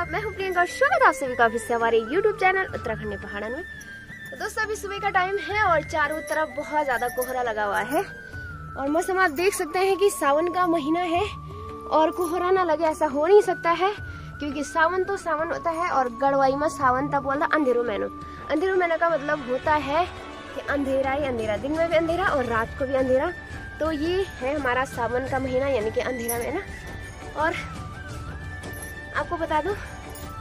नमस्कार, मैं हूं प्रियंका और स्वागत है आप सभी का फिर से हमारे YouTube चैनल उत्तराखंड पहाड़न में। तो दोस्तों अभी सुबह का टाइम है और चारों तरफ बहुत ज़्यादा कोहरा लगा हुआ है और मौसम आप देख सकते हैं कि सावन का महीना है और कोहरा ना लगे ऐसा हो नहीं सकता है, क्योंकि सावन तो सावन होता है और गढ़वाली में सावन तब बोलता अंधेरो महीनो। अंधेरो महीना का मतलब होता है कि अंधेरा ही अंधेरा, दिन में भी अंधेरा और रात को भी अंधेरा। तो ये है हमारा सावन का महीना यानी कि अंधेरा महीना। और आपको बता दूं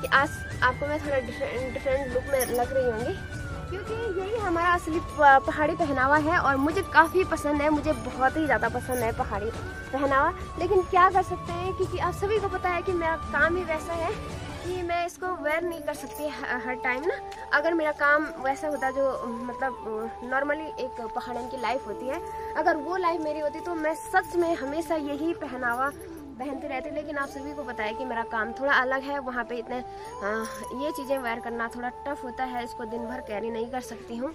कि आज आपको मैं थोड़ा डिफरेंट लुक में लग रही होंगी, क्योंकि यही हमारा असली पहाड़ी पहनावा है और मुझे काफ़ी पसंद है, मुझे बहुत ही ज़्यादा पसंद है पहाड़ी पहनावा। लेकिन क्या कर सकते हैं, क्योंकि आप सभी को पता है कि मेरा काम ही वैसा है कि मैं इसको वेयर नहीं कर सकती हर टाइम ना। अगर मेरा काम वैसा होता जो मतलब नॉर्मली एक पहाड़न की लाइफ होती है, अगर वो लाइफ मेरी होती तो मैं सच में हमेशा यही पहनावा पहनते रहते। लेकिन आप सभी को पता है कि मेरा काम थोड़ा अलग है, वहाँ पे इतने ये चीज़ें वेयर करना थोड़ा टफ होता है, इसको दिन भर कैरी नहीं कर सकती हूँ।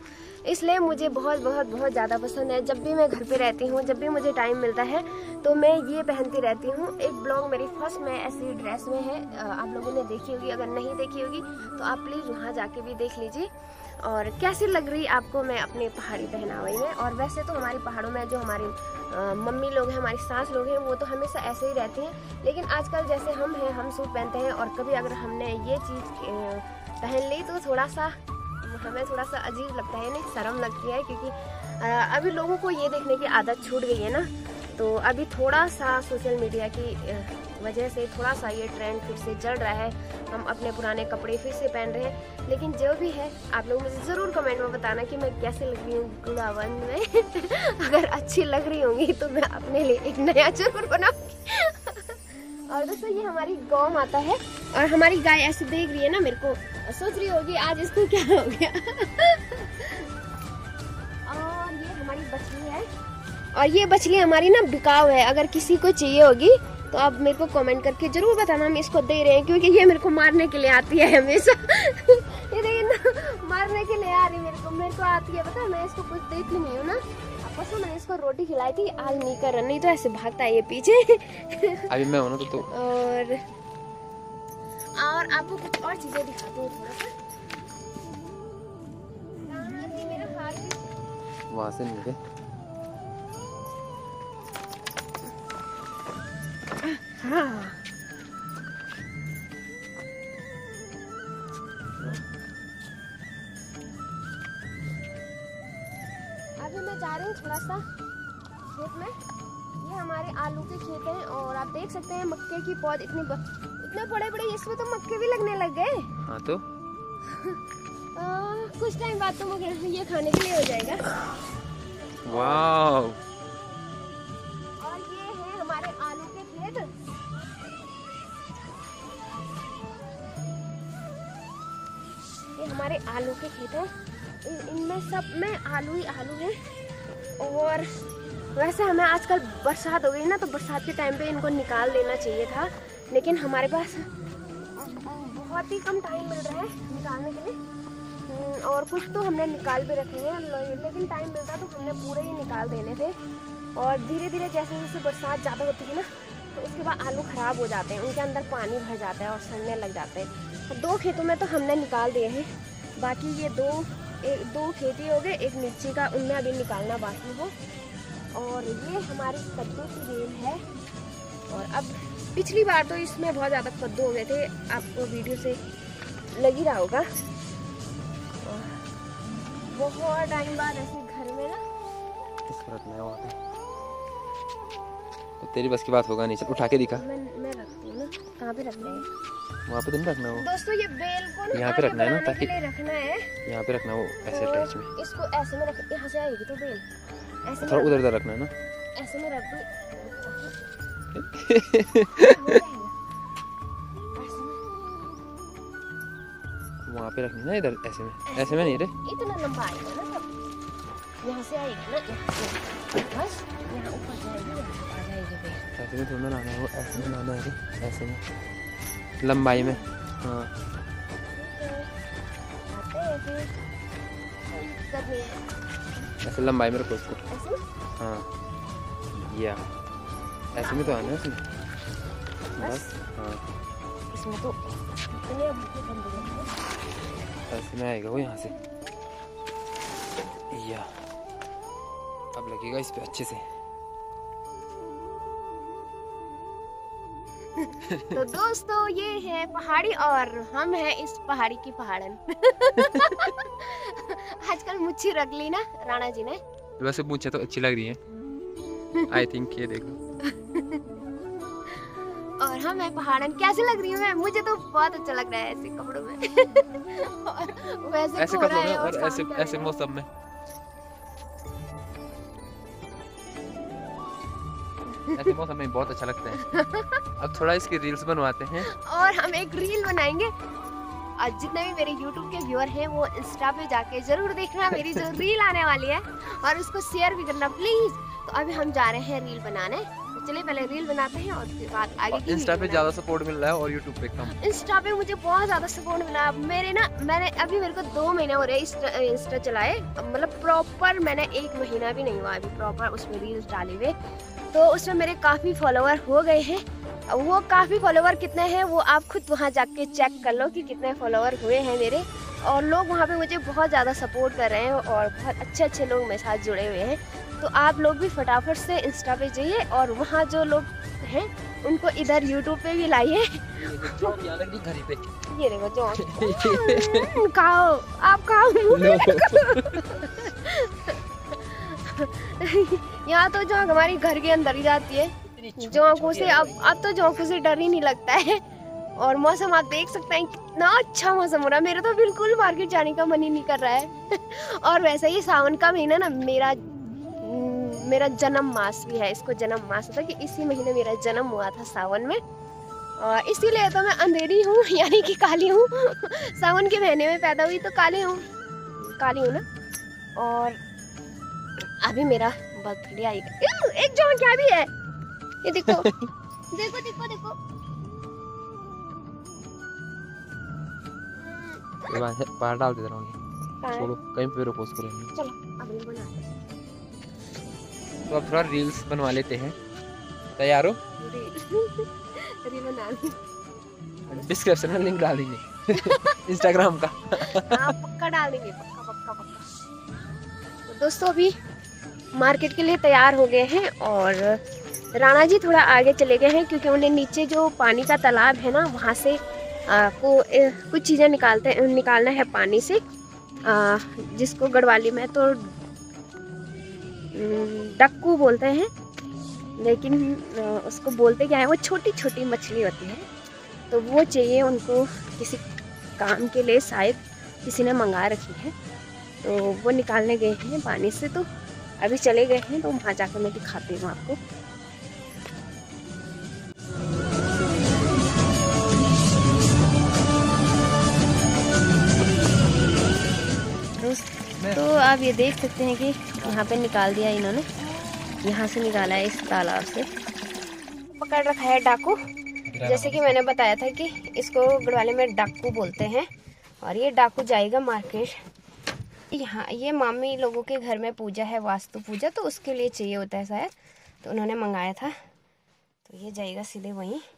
इसलिए मुझे बहुत बहुत बहुत ज़्यादा पसंद है। जब भी मैं घर पे रहती हूँ, जब भी मुझे टाइम मिलता है तो मैं ये पहनती रहती हूँ। एक ब्लॉग मेरी फर्स्ट में ऐसी ड्रेस में है, आप लोगों ने देखी होगी, अगर नहीं देखी होगी तो आप प्लीज़ वहाँ जाके भी देख लीजिए। और कैसी लग रही आपको मैं अपने पहाड़ी पहनावे में। और वैसे तो हमारे पहाड़ों में जो हमारी मम्मी लोग हैं, हमारी सास लोग हैं, वो तो हमेशा ऐसे ही रहते हैं। लेकिन आजकल जैसे हम हैं, हम सूट पहनते हैं और कभी अगर हमने ये चीज़ पहन ली तो थोड़ा सा हमें थोड़ा सा अजीब लगता है, नहीं शर्म लगती है, क्योंकि अभी लोगों को ये देखने की आदत छूट गई है ना। तो अभी थोड़ा सा सोशल मीडिया की वजह से थोड़ा सा ये ट्रेंड फिर से चल रहा है, हम अपने पुराने कपड़े फिर से पहन रहे हैं। लेकिन जो भी है, आप लोग मुझे ज़रूर कमेंट में बताना कि मैं कैसे लग रही हूँ गुड़ावन में। अगर अच्छी लग रही होंगी तो मैं अपने लिए एक नया जरूर बनाऊंगी। और दोस्तों ये हमारी गौ माता है और हमारी गाय ऐसे देख रही है ना, मेरे को सोच रही होगी आज इसको क्या हो गया। और ये हमारी बछली है और ये बछली हमारी ना बिकाऊ है, अगर किसी को चाहिए होगी तो आप मेरे को कमेंट करके जरूर बताना। हम इसको दे रहे हैं क्योंकि ये मेरे को मारने के लिए आती है हमेशा। ये देखिए ना, मारने के लिए आ रही मेरे को आती है, पता मैं इसको कुछ देती नहीं हूँ ना। आपस में मैंने इसको रोटी खिलाई थी, आज नहीं कर रहा, नहीं तो ऐसे भागता है ये पीछे। अभी मैं हूं तो। और आपको कुछ और चीजें दिखाती हूँ थोड़ा सा। वहाँ से मुझे अभी मैं जा रही हूँ थोड़ा सा खेत में। ये हमारे आलू के खेत हैं और आप देख सकते हैं मक्के की पौध इतने बड़े बड़े, इसमें तो मक्के भी लगने लग गए। हाँ तो कुछ टाइम बाद तो मुझे ये खाने के लिए हो जाएगा। वाव। और ये है हमारे आलू के खेत। ये हमारे आलू के खेत है, इनमें सब में आलू ही आलू है। और वैसे हमें आजकल बरसात हो गई ना, तो बरसात के टाइम पे इनको निकाल देना चाहिए था, लेकिन हमारे पास बहुत ही कम टाइम मिल रहा है निकालने के लिए। और कुछ तो हमने निकाल भी रखे हैं, लेकिन टाइम मिलता तो हमने पूरे ही निकाल देने थे। और धीरे धीरे जैसे जैसे बरसात ज़्यादा होती है ना, तो उसके बाद आलू ख़राब हो जाते हैं, उनके अंदर पानी भर जाता है और सड़ने लग जाते हैं। तो दो खेतों में तो हमने निकाल दिए हैं, बाकी ये दो खेती हो गए, एक मिर्ची का, उनमें अभी निकालना बाकी हो। और ये हमारी कद्दू की बेल है। और अब पिछली बार तो इसमें बहुत ज़्यादा कद्दू हो गए थे, आपको वीडियो से लग ही रहा होगा। बहुत टाइम बाद ऐसे घर में ना तो तेरी बस की बात होगा नहीं, चल उठा के दिखा। मैं रखती हूँ ना, कहाँ पे रखना है? वहाँ पे तो नहीं रखना हो दोस्तों, ये बेल को यहाँ पे रखना है ना, ताकि रखना है यहाँ पे रखना, वो ऐसे अटैच में, इसको ऐसे में रख, यहाँ से आएगी तो बेल ऐसे थोड़ा उधर उधर रखना है ना, ऐसे में रख दो। वहाँ पे रखनी ना, इधर ऐसे में नहीं रे, इतना लंबा आएगा ना, तब यहाँ से आएगी ना, बस यहाँ ऊपर जाएगी, आ जाएगी बेल। ऐसे में थोड़ा लाना है, वो ऐसे में लाना है, ऐसे में लंबाई में। हाँ ऐसे लंबाई में रखो इसको। हाँ या ऐसे में तो आना है इसमें, बस। हाँ इसमें तो इसमें आएगा वो यहाँ से या। अब लगेगा इस पे अच्छे से। तो दोस्तों ये है पहाड़ी और हम हैं इस पहाड़ी की पहाड़न। आजकल मुच्छी रख ली ना राणा जी ने, वैसे पूछे तो अच्छी लग रही है आई थिंक, ये देखो। और हम है पहाड़न, कैसे लग रही है? मुझे तो बहुत अच्छा लग रहा है ऐसे कपड़ों में। और वैसे ऐसे कपड़ों में और ऐसे मौसम में। ऐसे मौसम में बहुत अच्छा लगता है। अब थोड़ा इसकी रील्स बनवाते हैं और हम एक रील बनाएंगे। आज जितने भी मेरे YouTube के व्यूअर हैं वो इंस्टा पे जाके जरूर देखना मेरी जो रील आने वाली है, और उसको शेयर भी करना प्लीज। तो अभी हम जा रहे हैं रील बनाने, चलिए पहले रील बनाते हैं और उसके बाद आगे। इंस्टा पे ज्यादा सपोर्ट मिल रहा है और यूट्यूब पे कम। इंस्टा पे मुझे बहुत ज्यादा सपोर्ट मिला मेरे ना, मैंने अभी मेरे को 2 महीने हो रहे इंस्टा चलाए, मतलब प्रॉपर मैंने 1 महीना भी नहीं हुआ अभी प्रॉपर उसमें रील्स डाले हुए। तो उसमें मेरे काफ़ी फॉलोवर हो गए हैं। वो काफ़ी फॉलोवर कितने हैं वो आप खुद वहाँ जाके चेक कर लो कि कितने फॉलोवर हुए हैं मेरे। और लोग वहाँ पे मुझे बहुत ज़्यादा सपोर्ट कर रहे हैं और बहुत अच्छे अच्छे लोग मेरे साथ जुड़े हुए हैं। तो आप लोग भी फटाफट से इंस्टा पे जाइए और वहाँ जो लोग हैं उनको इधर यूट्यूब पे भी लाइए। ये देखो जो खाओ आप खाओ। यहाँ तो जोंक हमारी घर के अंदर ही जाती है जोंकों से। अब तो जोंकों से डर ही नहीं लगता है। और मौसम आप देख सकते हैं कितना अच्छा मौसम हो रहा है। मेरा तो बिल्कुल मार्केट जाने का मन ही नहीं कर रहा है। और वैसे ही सावन का महीना ना मेरा जन्म मास भी है, इसको जन्म मास होता है कि इसी महीने मेरा जन्म हुआ था सावन में। और इसीलिए तो मैं अंधेरी हूँ यानी कि काली हूँ। सावन के महीने में पैदा हुई तो काली हूँ ना। और अभी मेरा बर्थडे आएगा। एक जॉन क्या भी है ये देखो। देखो देखो देखो ये बात है, पार डाल देता हूँ। छोड़ो कहीं पे रोपोस करेंगे। चलो अब ये बना तो अब थोड़ा रील्स बनवा लेते हैं। तैयार हो? रील बना लेंगे, डिस्क्रिप्शन में लिंक डाल देंगे इंस्टाग्राम का। हाँ पक्का डाल देंगे, पक्का पक्का पक्का। तो दोस्तों अभी मार्केट के लिए तैयार हो गए हैं और राणा जी थोड़ा आगे चले गए हैं क्योंकि उन्हें नीचे जो पानी का तालाब है ना वहाँ से कुछ चीज़ें निकालना है पानी से, जिसको गढ़वाली में तो डक्कू बोलते हैं, लेकिन उसको बोलते क्या है, वो छोटी छोटी मछली होती है। तो वो चाहिए उनको किसी काम के लिए, शायद किसी ने मंगा रखी है। तो वो निकालने गए हैं पानी से, तो अभी चले गए हैं। तो वहाँ जाकर मैं दिखाती हूँ आपको। तो आप ये देख सकते हैं कि यहाँ पे निकाल दिया इन्होंने, यहाँ से निकाला है इस तालाब से। पकड़ रखा है डाकू, जैसे कि मैंने बताया था कि इसको गढ़वाली में डाकू बोलते हैं। और ये डाकू जाएगा मार्केट। यहाँ ये मामी लोगों के घर में पूजा है, वास्तु पूजा, तो उसके लिए चाहिए होता है शायद, तो उन्होंने मंगाया था। तो ये जाएगा सीधे वहीं।